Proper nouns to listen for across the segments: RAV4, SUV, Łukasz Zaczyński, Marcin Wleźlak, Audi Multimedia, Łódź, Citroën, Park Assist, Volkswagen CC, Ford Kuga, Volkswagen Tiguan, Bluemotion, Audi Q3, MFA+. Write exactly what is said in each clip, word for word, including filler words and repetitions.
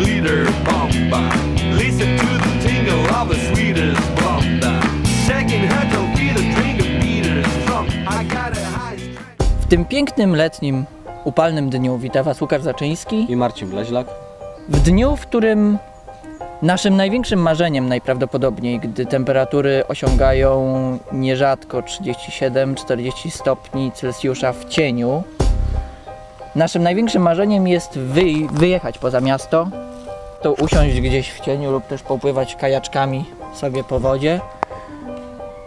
leader bomba. Listen to the tingle of the sweetest bomba. Checking her to be the drink of meters from I got a high strength. W tym pięknym, letnim, upalnym dniu wita Was Łukasz Zaczyński i Marcin Wleźlak. W dniu, w którym naszym największym marzeniem najprawdopodobniej, gdy temperatury osiągają nierzadko trzydzieści siedem czterdzieści stopni Celsjusza w cieniu, naszym największym marzeniem jest wyj wyjechać poza miasto, to usiąść gdzieś w cieniu lub też popływać kajaczkami sobie po wodzie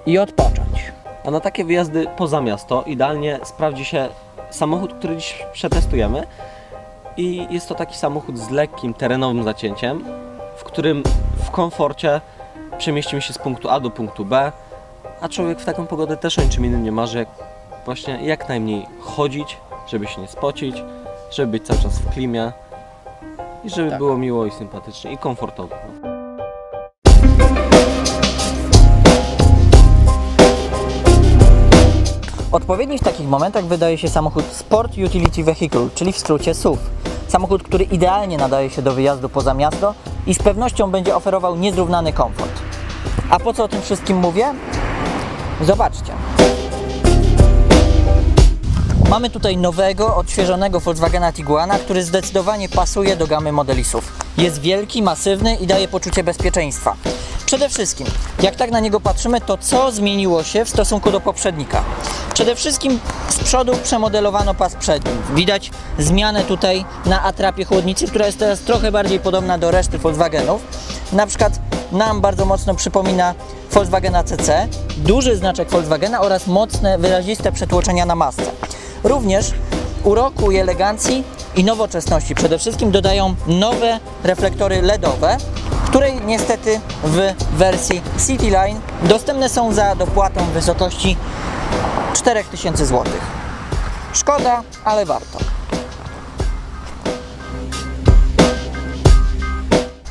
i odpocząć. A na takie wyjazdy poza miasto idealnie sprawdzi się samochód, który dziś przetestujemy, i jest to taki samochód z lekkim terenowym zacięciem, w którym w komforcie przemieścimy się z punktu A do punktu B, a człowiek w taką pogodę też o niczym innym nie marzy, jak właśnie jak najmniej chodzić, żeby się nie spocić, żeby być cały czas w klimie i żeby tak było miło i sympatycznie i komfortowo. Odpowiedni w takich momentach wydaje się samochód Sport Utility Vehicle, czyli w skrócie S U V. Samochód, który idealnie nadaje się do wyjazdu poza miasto i z pewnością będzie oferował niezrównany komfort. A po co o tym wszystkim mówię? Zobaczcie. Mamy tutaj nowego, odświeżonego Volkswagena Tiguana, który zdecydowanie pasuje do gamy modeli S U V. Jest wielki, masywny i daje poczucie bezpieczeństwa. Przede wszystkim, jak tak na niego patrzymy, to co zmieniło się w stosunku do poprzednika? Przede wszystkim z przodu przemodelowano pas przedni. Widać zmianę tutaj na atrapie chłodnicy, która jest teraz trochę bardziej podobna do reszty Volkswagenów. Na przykład nam bardzo mocno przypomina Volkswagena C C, duży znaczek Volkswagena oraz mocne, wyraziste przetłoczenia na masce. Również uroku i elegancji i nowoczesności przede wszystkim dodają nowe reflektory LEDowe, które niestety w wersji Cityline dostępne są za dopłatą w wysokości czterech tysięcy złotych. Szkoda, ale warto.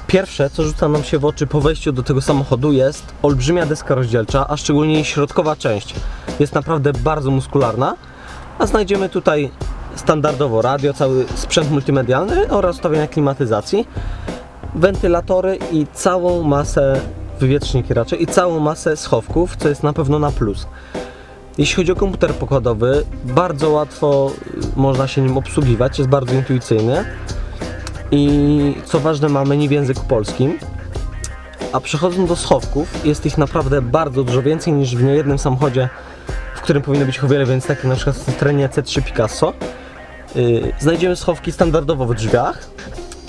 Pierwsze, co rzuca nam się w oczy po wejściu do tego samochodu, jest olbrzymia deska rozdzielcza, a szczególnie jej środkowa część. Jest naprawdę bardzo muskularna. A znajdziemy tutaj standardowo radio, cały sprzęt multimedialny oraz ustawienia klimatyzacji, wentylatory i całą masę, wywietrzniki raczej, i całą masę schowków, co jest na pewno na plus. Jeśli chodzi o komputer pokładowy, bardzo łatwo można się nim obsługiwać, jest bardzo intuicyjny i co ważne, ma menu w języku polskim. A przechodząc do schowków, jest ich naprawdę bardzo dużo więcej niż w niejednym samochodzie, w którym powinno być ich o wiele więcej, takie na przykład w Citroënie C trzy Picasso. Yy, znajdziemy schowki standardowo w drzwiach,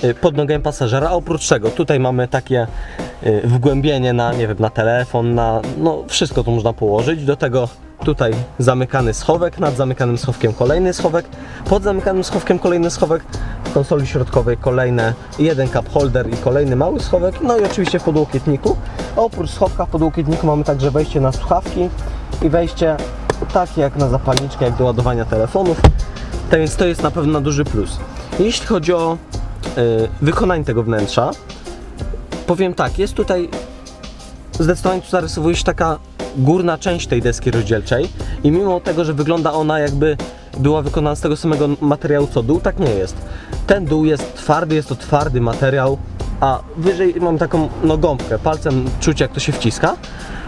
yy, pod nogiem pasażera, a oprócz tego tutaj mamy takie yy, wgłębienie na, nie wiem, na telefon, na, no wszystko tu można położyć. Do tego tutaj zamykany schowek, nad zamykanym schowkiem kolejny schowek, pod zamykanym schowkiem kolejny schowek, w konsoli środkowej kolejne, jeden cup holder i kolejny mały schowek, no i oczywiście w podłokietniku. A oprócz schowka w podłokietniku mamy także wejście na słuchawki i wejście takie jak na zapalniczkę, jak do ładowania telefonów, tak więc to jest na pewno duży plus. Jeśli chodzi o y, wykonanie tego wnętrza, powiem tak, jest tutaj zdecydowanie, tu zarysowuje się taka górna część tej deski rozdzielczej i mimo tego, że wygląda ona jakby była wykonana z tego samego materiału co dół, tak nie jest. Ten dół jest twardy, jest to twardy materiał, a wyżej mam taką no, gąbkę, palcem czuć jak to się wciska,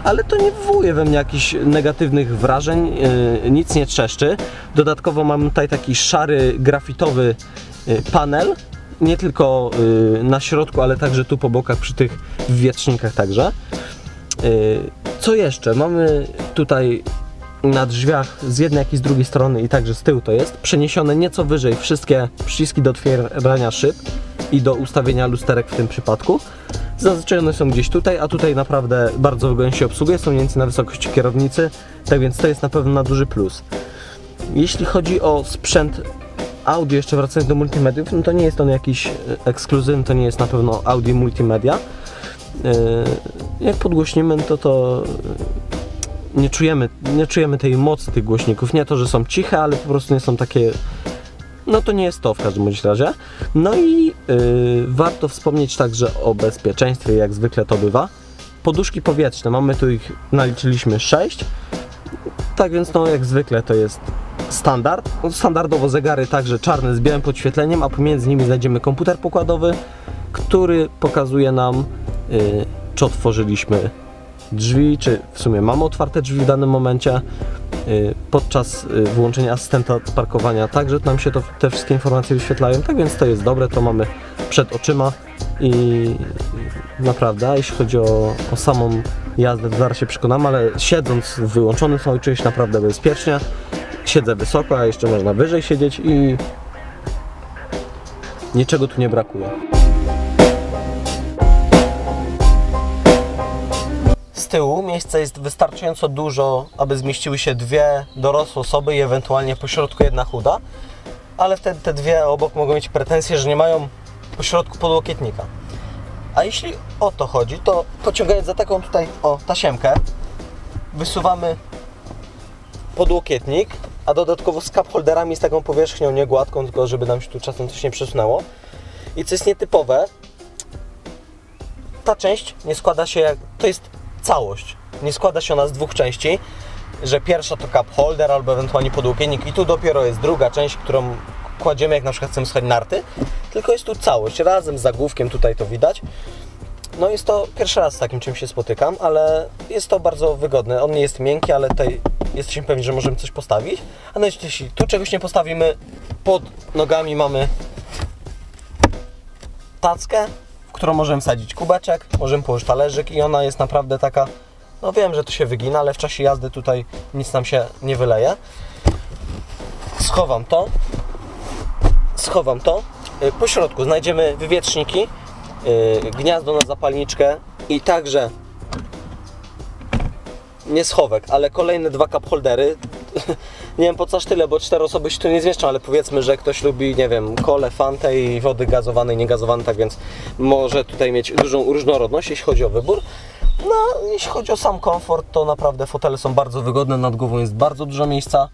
ale to nie wywołuje we mnie jakichś negatywnych wrażeń, yy, nic nie trzeszczy. Dodatkowo mam tutaj taki szary, grafitowy yy, panel, nie tylko yy, na środku, ale także tu po bokach przy tych wietrznikach także. Yy, co jeszcze? Mamy tutaj na drzwiach z jednej jak i z drugiej strony i także z tyłu to jest przeniesione nieco wyżej wszystkie przyciski do otwierania szyb i do ustawienia lusterek w tym przypadku. Zazwyczaj one są gdzieś tutaj, a tutaj naprawdę bardzo wygodnie się obsługuje, są mniej więcej na wysokości kierownicy, tak więc to jest na pewno na duży plus. Jeśli chodzi o sprzęt audio, jeszcze wracając do multimediów, no to nie jest on jakiś ekskluzywny, to nie jest na pewno Audi Multimedia. Jak podgłośnimy, to to nie czujemy, nie czujemy tej mocy tych głośników, nie to, że są ciche, ale po prostu nie są takie. No to nie jest to w każdym bądź razie. No i yy, warto wspomnieć także o bezpieczeństwie, jak zwykle to bywa. Poduszki powietrzne, mamy tu ich, naliczyliśmy sześć. Tak więc no jak zwykle to jest standard. Standardowo zegary także czarne z białym podświetleniem, a pomiędzy nimi znajdziemy komputer pokładowy, który pokazuje nam, yy, czy otworzyliśmy drzwi, czy w sumie mamy otwarte drzwi w danym momencie. Yy, podczas yy, włączenia asystenta parkowania także nam się to, te wszystkie informacje wyświetlają, tak więc to jest dobre, to mamy przed oczyma i yy, naprawdę, jeśli chodzi o, o samą jazdę, zaraz się przekonam, ale siedząc w wyłączonym stanie czuję się naprawdę bezpiecznie. Siedzę wysoko, a jeszcze można wyżej siedzieć i niczego tu nie brakuje. Z tyłu miejsca jest wystarczająco dużo, aby zmieściły się dwie dorosłe osoby i ewentualnie po środku jedna chuda, ale wtedy te dwie obok mogą mieć pretensje, że nie mają po środku podłokietnika. A jeśli o to chodzi, to pociągając za taką tutaj o tasiemkę, wysuwamy podłokietnik, a dodatkowo z cup holderami, z taką powierzchnią niegładką, tylko żeby nam się tu czasem coś nie przesunęło. I co jest nietypowe, ta część nie składa się jak... to jest całość. Nie składa się ona z dwóch części, że pierwsza to cup holder albo ewentualnie podłokiennik i tu dopiero jest druga część, którą kładziemy, jak na przykład chcemy schować narty, tylko jest tu całość, razem z zagłówkiem, tutaj to widać. No jest to pierwszy raz z takim czymś się spotykam, ale jest to bardzo wygodne. On nie jest miękki, ale tutaj jesteśmy pewni, że możemy coś postawić. A nawet jeśli tu czegoś nie postawimy, pod nogami mamy tackę, w którą możemy wsadzić kubeczek, możemy położyć talerzyk i ona jest naprawdę taka, no wiem, że to się wygina, ale w czasie jazdy tutaj nic nam się nie wyleje. Schowam to, schowam to. Po środku znajdziemy wywietrzniki, gniazdo na zapalniczkę i także nie schowek, ale kolejne dwa cup holdery. Nie wiem po co aż tyle, bo cztery osoby się tu nie zmieszczą, ale powiedzmy, że ktoś lubi, nie wiem, kolę, fantę i wody gazowane i niegazowane, tak więc może tutaj mieć dużą różnorodność, jeśli chodzi o wybór. No, jeśli chodzi o sam komfort, to naprawdę fotele są bardzo wygodne, nad głową jest bardzo dużo miejsca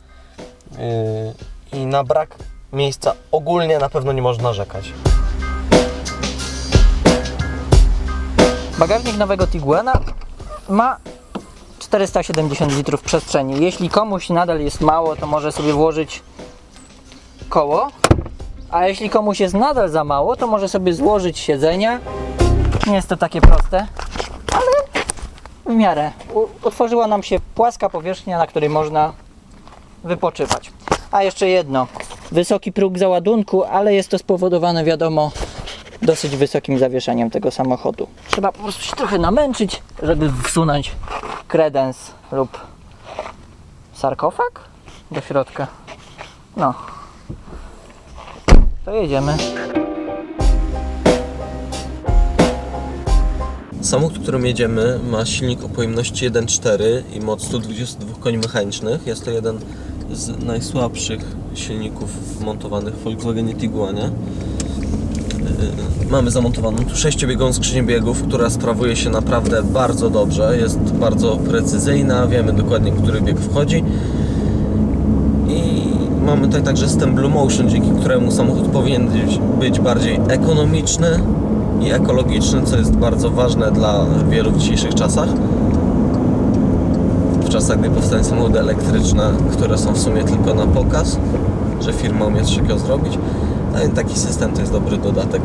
yy, i na brak miejsca ogólnie na pewno nie można narzekać. Bagażnik nowego Tiguana ma czterysta siedemdziesiąt litrów przestrzeni. Jeśli komuś nadal jest mało, to może sobie włożyć koło, a jeśli komuś jest nadal za mało, to może sobie złożyć siedzenia. Nie jest to takie proste, ale w miarę. Otworzyła nam się płaska powierzchnia, na której można wypoczywać. A jeszcze jedno, wysoki próg załadunku, ale jest to spowodowane, wiadomo, dosyć wysokim zawieszeniem tego samochodu. Trzeba po prostu się trochę namęczyć, żeby wsunąć kredens lub sarkofag do środka. No, to jedziemy. Samochód, którym jedziemy, ma silnik o pojemności jeden przecinek cztery i moc sto dwadzieścia dwa koni mechanicznych. Jest to jeden z najsłabszych silników wmontowanych w Volkswagenie Tiguanie. Mamy zamontowaną tu sześciobiegun skrzynię biegów, która sprawuje się naprawdę bardzo dobrze. Jest bardzo precyzyjna, wiemy dokładnie, który bieg wchodzi. I mamy tutaj także system Blue Motion, dzięki któremu samochód powinien być bardziej ekonomiczny i ekologiczny, co jest bardzo ważne dla wielu w dzisiejszych czasach. W czasach, gdy powstają samochody elektryczne, które są w sumie tylko na pokaz, że firma umie coś takiego zrobić. Taki system to jest dobry dodatek,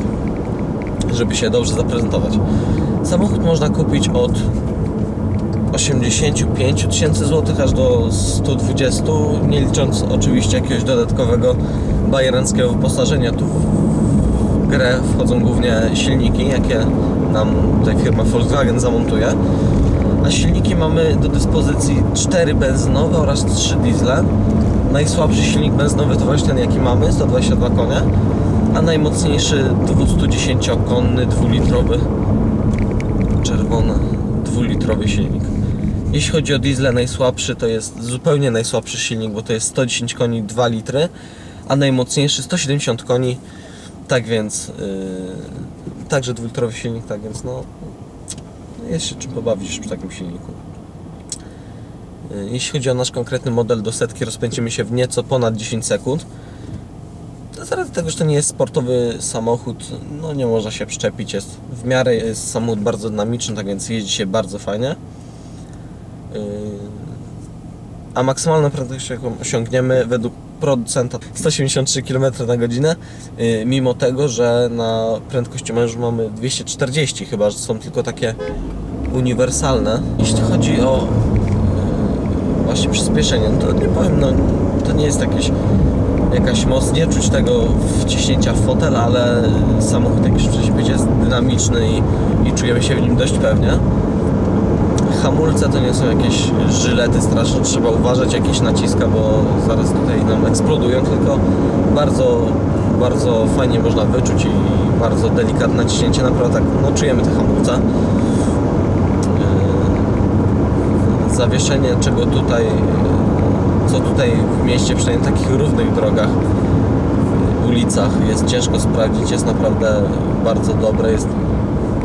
żeby się dobrze zaprezentować. Samochód można kupić od osiemdziesięciu pięciu tysięcy złotych aż do stu dwudziestu, nie licząc oczywiście jakiegoś dodatkowego bajeranckiego wyposażenia. Tu w grę wchodzą głównie silniki, jakie nam tutaj firma Volkswagen zamontuje. A silniki mamy do dyspozycji cztery benzynowe oraz trzy diesle. Najsłabszy silnik benzynowy to właśnie ten, jaki mamy, sto dwadzieścia dwa konie, a najmocniejszy dwieście dziesięciokonny dwulitrowy czerwony dwulitrowy silnik. Jeśli chodzi o diesle, najsłabszy to jest zupełnie najsłabszy silnik, bo to jest sto dziesięć koni dwa litry, a najmocniejszy sto siedemdziesiąt koni, tak więc yy, także dwulitrowy silnik, tak więc no jest się czym pobawić przy takim silniku. Jeśli chodzi o nasz konkretny model, do setki rozpędzimy się w nieco ponad dziesięć sekund. Z racji tego, że to nie jest sportowy samochód, no nie można się przyczepić, jest w miarę, jest samochód bardzo dynamiczny, tak więc jeździ się bardzo fajnie. A maksymalną prędkość, jaką osiągniemy według producenta sto siedemdziesiąt trzy kilometry na godzinę, mimo tego, że na prędkości mężu mamy dwieście czterdzieści, chyba że są tylko takie uniwersalne. Jeśli chodzi o właśnie przyspieszenie, to nie powiem, no to nie jest jakieś jakaś moc, nie czuć tego wciśnięcia w fotel, ale samochód, jak już wcześniej powiedziałem, jest dynamiczny i, i czujemy się w nim dość pewnie. Hamulce to nie są jakieś żylety straszne, trzeba uważać, jakieś naciska, bo zaraz tutaj nam eksplodują, tylko bardzo, bardzo fajnie można wyczuć i bardzo delikatne ciśnięcie, naprawdę tak, no, czujemy te hamulce. Zawieszenie, czego tutaj, co tutaj w mieście, przynajmniej na takich równych drogach, ulicach jest ciężko sprawdzić, jest naprawdę bardzo dobre, jest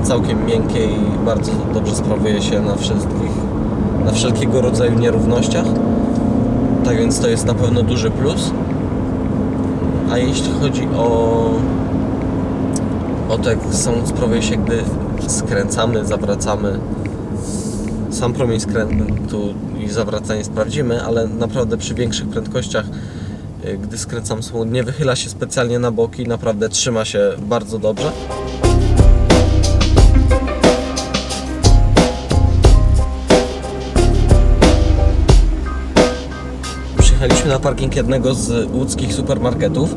całkiem miękkie i bardzo dobrze sprawuje się na wszystkich, na wszelkiego rodzaju nierównościach, tak więc to jest na pewno duży plus. A jeśli chodzi o, o to, jak samochód sprawuje się, gdy skręcamy, zawracamy, sam promień skrętu i zawracanie sprawdzimy, ale naprawdę przy większych prędkościach, gdy skręcam samochód, nie wychyla się specjalnie na boki, naprawdę trzyma się bardzo dobrze. Przyjechaliśmy na parking jednego z łódzkich supermarketów,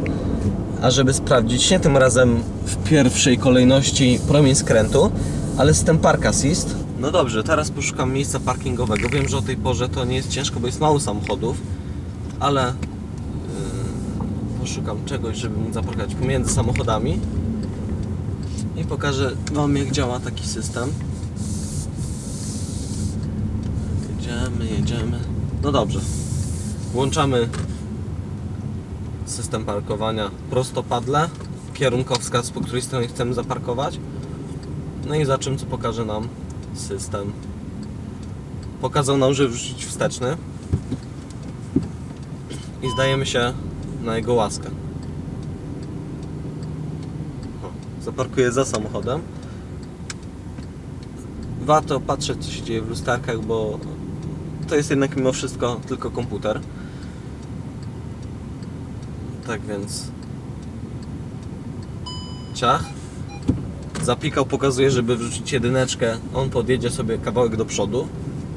a żeby sprawdzić nie tym razem w pierwszej kolejności promień skrętu, ale system Park Assist. No dobrze, teraz poszukam miejsca parkingowego. Wiem, że o tej porze to nie jest ciężko, bo jest mało samochodów, ale yy, poszukam czegoś, żeby móc zaparkować pomiędzy samochodami i pokażę Wam, jak działa taki system. Jedziemy, jedziemy. No dobrze, włączamy system parkowania prostopadle, kierunkowskaz, po której stronie chcemy zaparkować, no i za czym, co pokaże nam system. Pokazał nam, żeby wrzucić wsteczny i zdajemy się na jego łaskę. O, zaparkuję za samochodem. Warto patrzeć, co się dzieje w lusterkach, bo to jest jednak mimo wszystko tylko komputer. Tak więc ciach. Zapikał, pokazuje, żeby wrzucić jedyneczkę. On podjedzie sobie kawałek do przodu.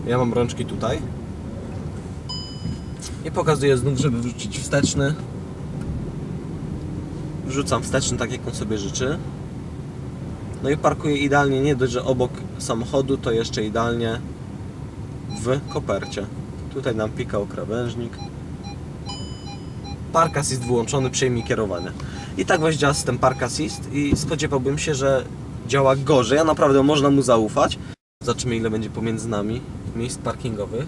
Ja mam rączki tutaj. I pokazuje znów, żeby wrzucić wsteczny. Wrzucam wsteczny tak, jak on sobie życzy. No i parkuję idealnie, nie dość, że obok samochodu, to jeszcze idealnie w kopercie. Tutaj nam pikał krawężnik. Park Assist wyłączony, przejmij kierowanie. I tak właśnie działa system Park Assist i spodziewałbym się, że działa gorzej, a naprawdę można mu zaufać. Zobaczymy, ile będzie pomiędzy nami miejsc parkingowych.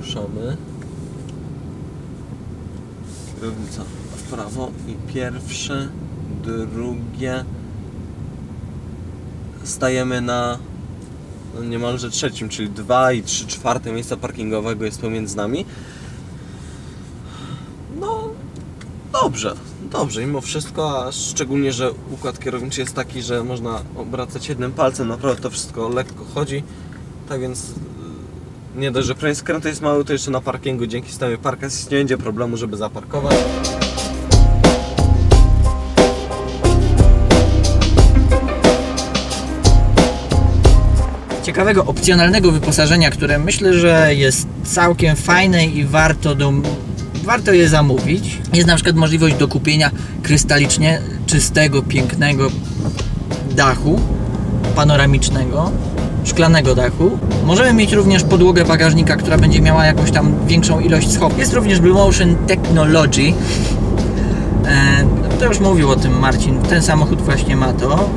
Ruszamy. Kierownica w prawo i pierwsze, drugie. Stajemy na no niemalże trzecim, czyli dwa i trzy czwarte miejsca parkingowego jest pomiędzy nami. Dobrze, dobrze, mimo wszystko, a szczególnie, że układ kierowniczy jest taki, że można obracać jednym palcem, naprawdę to wszystko lekko chodzi, tak więc nie dość, że promień skrętu jest mały, to jeszcze na parkingu dzięki systemie Park Assist nie będzie problemu, żeby zaparkować. Ciekawego, opcjonalnego wyposażenia, które myślę, że jest całkiem fajne i warto do... Warto je zamówić. Jest na przykład możliwość do kupienia krystalicznie czystego, pięknego dachu panoramicznego, szklanego dachu. Możemy mieć również podłogę bagażnika, która będzie miała jakąś tam większą ilość schowków. Jest również Blue Motion Technology. To już mówił o tym Marcin. Ten samochód właśnie ma to.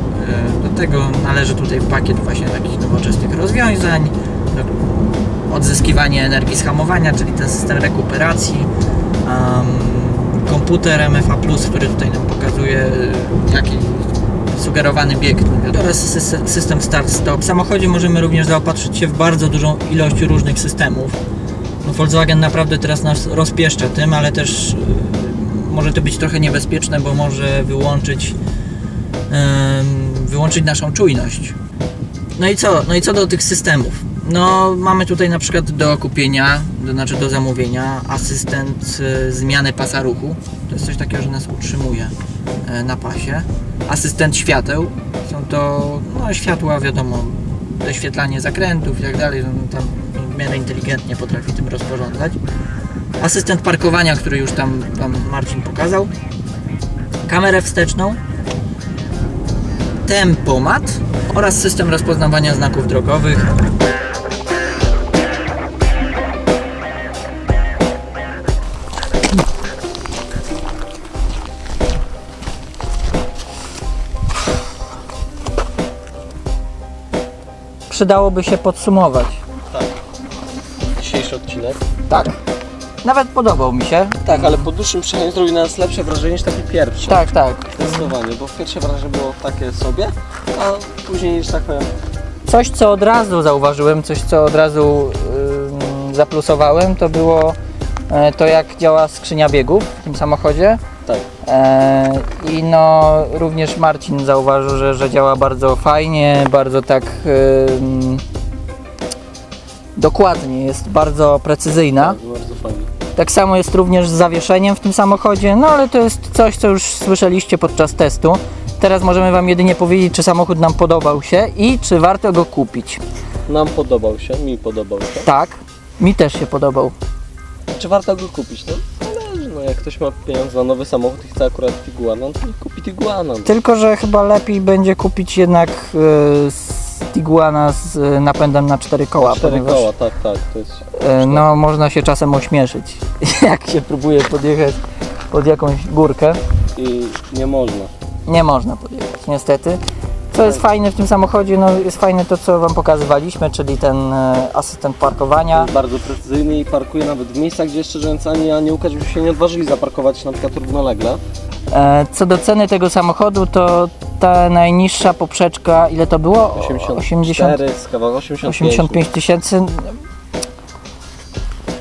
Do tego należy tutaj pakiet właśnie takich nowoczesnych rozwiązań. Odzyskiwanie energii z hamowania, czyli ten system rekuperacji, um, komputer M F A plus, który tutaj nam pokazuje jaki sugerowany bieg, oraz system start-stop. W samochodzie możemy również zaopatrzyć się w bardzo dużą ilość różnych systemów. Volkswagen naprawdę teraz nas rozpieszcza tym, ale też może to być trochę niebezpieczne, bo może wyłączyć, um, wyłączyć naszą czujność. No i co? No i co do tych systemów? No, mamy tutaj na przykład do kupienia, to znaczy do zamówienia, asystent y, zmiany pasa ruchu. To jest coś takiego, że nas utrzymuje y, na pasie. Asystent świateł. Są to no, światła, wiadomo, doświetlanie zakrętów i tak dalej. Tam w miarę inteligentnie potrafi tym rozporządzać. Asystent parkowania, który już tam, tam Marcin pokazał. Kamerę wsteczną. Tempomat oraz system rozpoznawania znaków drogowych. Przydałoby się podsumować. Tak. Dzisiejszy odcinek. Tak. Nawet podobał mi się. Tak, ale po dłuższym przejechaniu zrobił na nas lepsze wrażenie niż takie pierwsze. Tak, tak. Zdecydowanie, bo pierwsze wrażenie było takie sobie, a później już tak powiem. Coś, co od razu zauważyłem, coś, co od razu yy, zaplusowałem, to było yy, to, jak działa skrzynia biegów w tym samochodzie. Tak. Yy, I no, również Marcin zauważył, że, że działa bardzo fajnie, bardzo tak... Yy, dokładnie, jest bardzo precyzyjna. Tak, bardzo fajnie. Tak samo jest również z zawieszeniem w tym samochodzie, no ale to jest coś, co już słyszeliście podczas testu. Teraz możemy Wam jedynie powiedzieć, czy samochód nam podobał się i czy warto go kupić. Nam podobał się, mi podobał się. Tak, mi też się podobał. Czy warto go kupić? No, no jak ktoś ma pieniądze na nowy samochód i chce akurat Tiguana, to niech kupi Tiguana. Tylko, że chyba lepiej będzie kupić jednak yy, Tiguana z napędem na cztery koła. Na cztery ponieważ, koła, tak, tak. To jest... No, można się czasem ośmieszyć, jak się próbuje podjechać pod jakąś górkę. I nie można. Nie można podjechać, niestety. Co jest fajne w tym samochodzie, no jest fajne to, co Wam pokazywaliśmy, czyli ten asystent parkowania. Jest bardzo precyzyjny i parkuje nawet w miejscach, gdzie szczerze mówiąc ani Ani Łukasz by się nie odważyli zaparkować, na przykład równolegle. Co do ceny tego samochodu, to ta najniższa poprzeczka, ile to było? osiemdziesiąt cztery, osiemdziesiąt pięć tysięcy.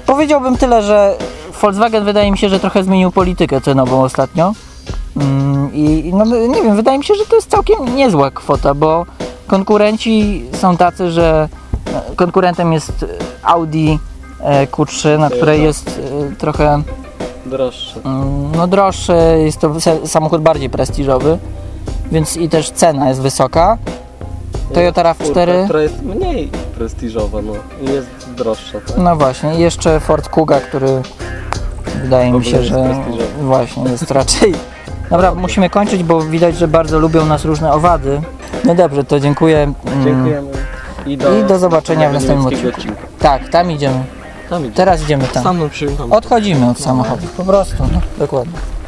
Powiedziałbym tyle, że Volkswagen wydaje mi się, że trochę zmienił politykę cenową ostatnio. I no, nie wiem, wydaje mi się, że to jest całkiem niezła kwota, bo konkurenci są tacy, że konkurentem jest Audi Q trzy, na której jest trochę droższy. No droższy, jest to samochód bardziej prestiżowy, więc i też cena jest wysoka. Toyota R A V cztery, która jest mniej prestiżowa, no i jest droższa. Tak? No właśnie, i jeszcze Ford Kuga, który wydaje mi się, że właśnie jest raczej... Dobra, okay. Musimy kończyć, bo widać, że bardzo lubią nas różne owady. No dobrze, to dziękuję. Dziękujemy. I do, I do zobaczenia w następnym odcinku. odcinku. Tak, tam idziemy. Tam idziemy. Teraz idziemy tam. Odchodzimy od samochodu, po prostu. No, dokładnie.